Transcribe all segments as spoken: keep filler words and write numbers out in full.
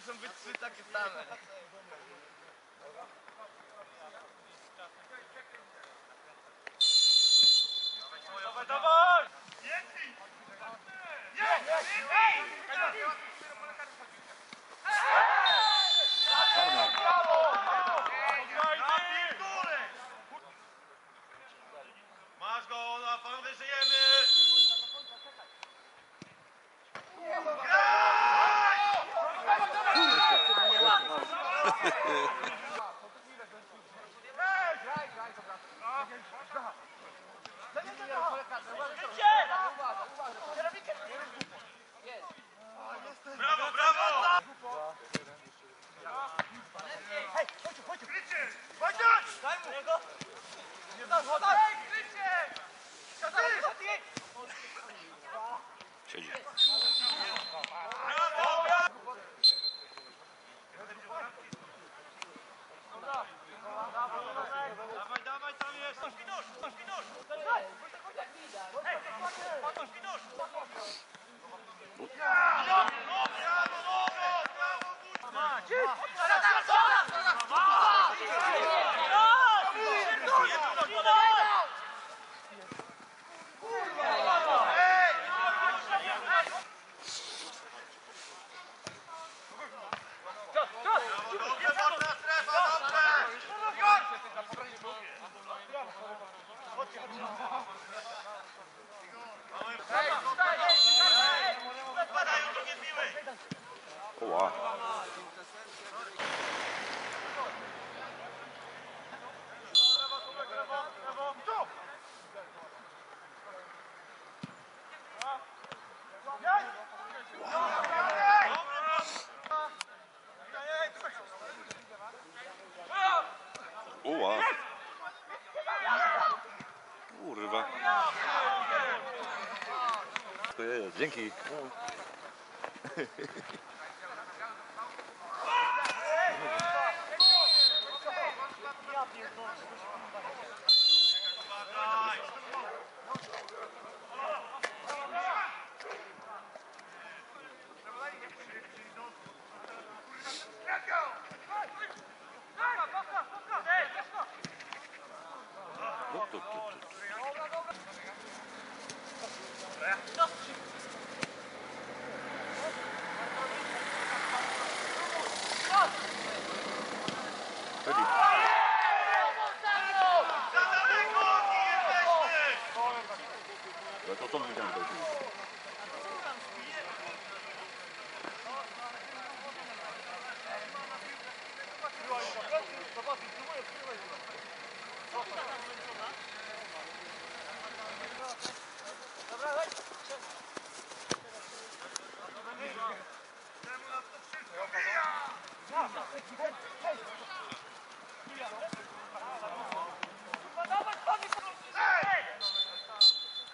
muszą być trzy takie same. Dawaj, dawaj! Jedź! Jedź! Brawo, brawo! Hej, chodź, chodź! Krycie! Chodź! Daj mu! Nie da, chodź! Krycie! Siedzi. Brawo, brawo! Dawaj, dawaj, tam jest! Nożki nóż! Nożki nóż! Hej! Nożki nóż! Dzięki.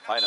Fajna.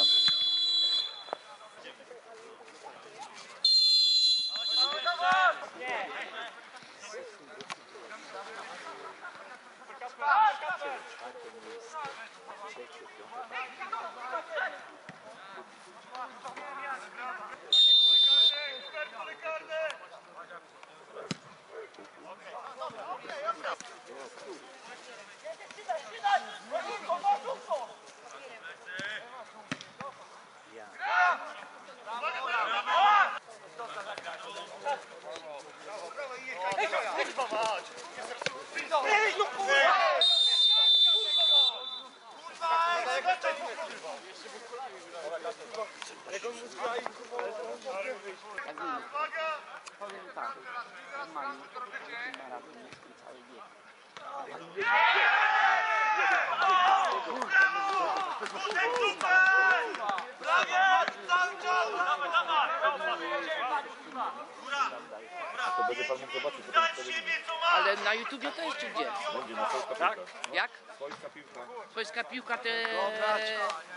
Ale na YouTubie to jeszcze gdzie? Będzie na Swojska Piłka. Tak? Jak? Swojska Piłka. Swojska Piłka te...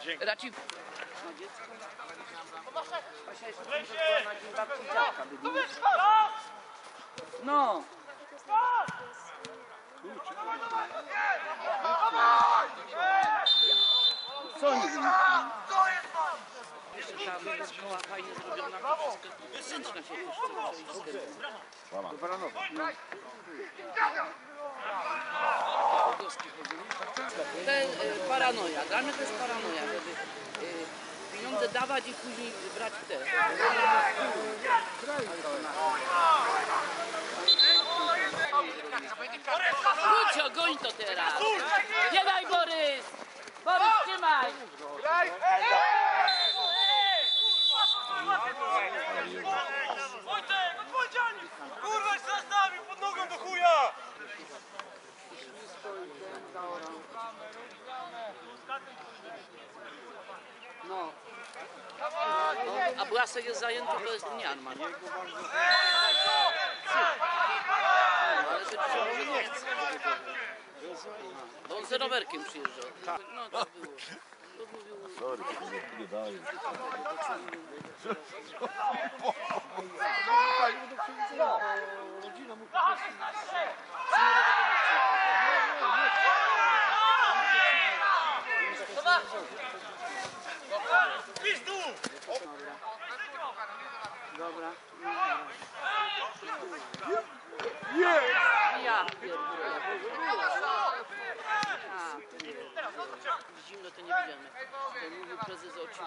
Dzięki. Raci... No. Co oni zrobili? Słyszałem, że szkoła fajnie zrobiona, to wszystko. Wszystko się puszczało i Paranoja. Dla mnie to jest paranoja, żeby pieniądze dawać i później brać w te. Lucio, goń to teraz! Nie daj, Borys! Borys, trzymaj! Wojtek, odpowiedzialnie! Kurwa, się zastawił pod nogą do chuja! No. A Błasek jest zajęty, to jest Myanmar. Ale że dzisiaj nie chce. Bo on z rowerkiem przyjeżdżał. No tak było. Sorry, nie daj. Rodzina mu dobra. Ja zimno to nie będziemy. Mówił prezes oczywiście.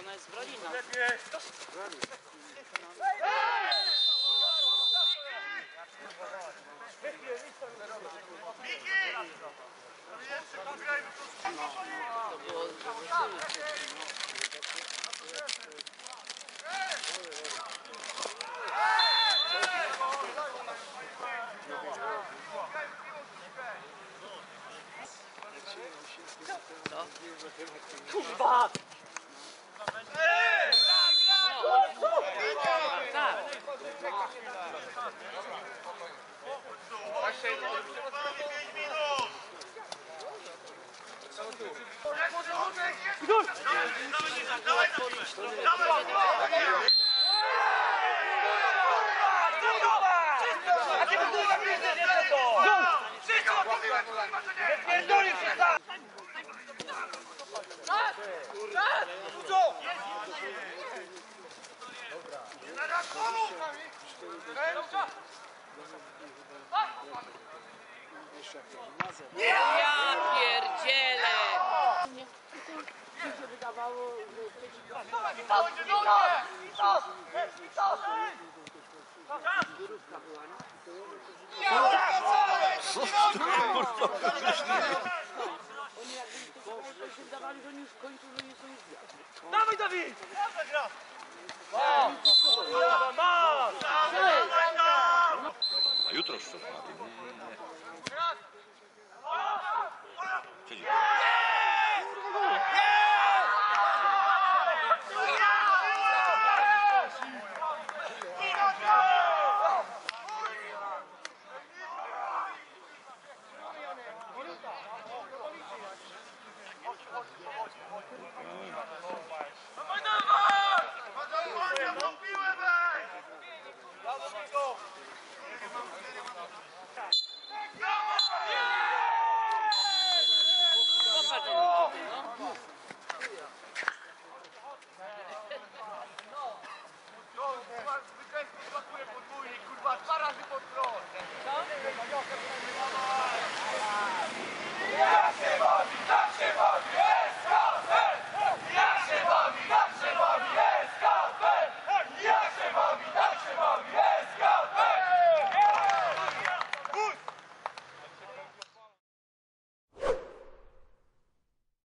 Ona jest z Bralina. Kurwa! Ja pierdzielę! Dawaj, Dawid! A jutro szczotna.